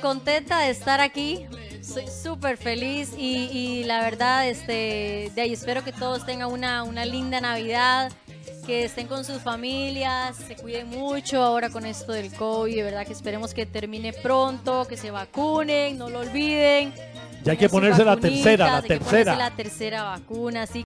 Contenta de estar aquí, soy súper feliz y la verdad, de ahí espero que todos tengan una linda Navidad, que estén con sus familias, se cuiden mucho ahora con esto del COVID, de verdad que esperemos que termine pronto, que se vacunen, no lo olviden. Ya hay que ponerse la tercera vacuna, sí.